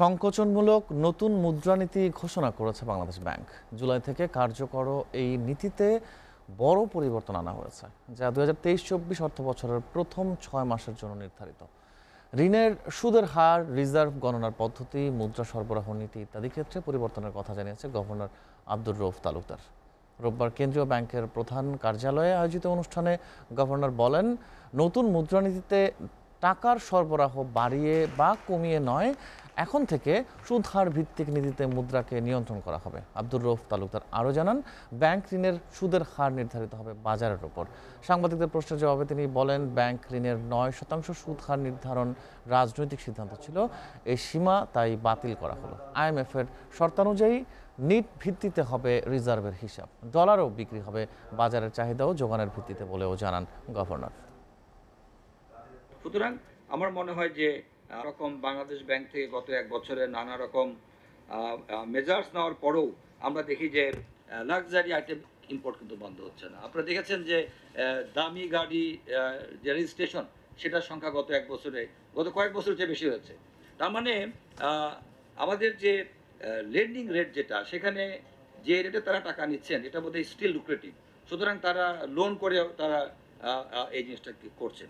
সংকোচনমূলক নতুন মুদ্রানীতি ঘোষণা করেছে বাংলাদেশ ব্যাংক। জুলাই থেকে কার্যকর এই নীতিতে বড় পরিবর্তন আনা হয়েছে, যা ২০২৩-২৪ অর্থ বছরের প্রথম ৬ মাসের জন্য নির্ধারিত। ঋণের সুদের হার, রিজার্ভ গণনার পদ্ধতি, মুদ্রা সরবরাহ নীতি ইত্যাদি ক্ষেত্রে পরিবর্তনের কথা জানিয়েছে গভর্নর আব্দুর রৌফ তালুকদার। রোববার কেন্দ্রীয় ব্যাংকের প্রধান কার্যালয়ে আয়োজিত অনুষ্ঠানে গভর্নর বলেন, নতুন মুদ্রানীতিতে টাকার সরবরাহ বাড়িয়ে বা কমিয়ে নয়, এখন থেকে সুদহার ভিত্তিক নীতিতে মুদ্রাকে নিয়ন্ত্রণ করা হবে। আব্দুর রৌফ তালুকদার আরও জানান, ব্যাংক ঋণের সুদের হার নির্ধারিত হবে বাজারের ওপর। সাংবাদিকদের প্রশ্নের জবাবে তিনি বলেন, ব্যাংক ঋণের ৯% সুদ হার নির্ধারণ রাজনৈতিক সিদ্ধান্ত ছিল। এই সীমা তাই বাতিল করা হলো। IMF-এর শর্তানুযায়ী নিট ভিত্তিতে হবে রিজার্ভের হিসাব, ডলারও বিক্রি হবে বাজারের চাহিদা ও যোগানের ভিত্তিতে বলেও জানান গভর্নর। সুতরাং আমার মনে হয় যে রকম বাংলাদেশ ব্যাংক থেকে গত এক বছরে নানা রকম মেজার্স নেওয়ার পরেও আমরা দেখি যে লাক্সারি আইটেম ইম্পোর্ট কিন্তু বন্ধ হচ্ছে না। আপনারা দেখেছেন যে দামি গাড়ি যে রেজিস্ট্রেশন, সেটার সংখ্যা গত কয়েক বছরের চেয়ে বেশি হয়েছে। তার মানে আমাদের যে লেন্ডিং রেট, যেটা সেখানে যে রেটে তারা টাকা নিচ্ছেন, এটা বোধহয় স্টিল লুক্রেটিভ। সুতরাং তারা লোন করে তারা এই জিনিসটা করছেন।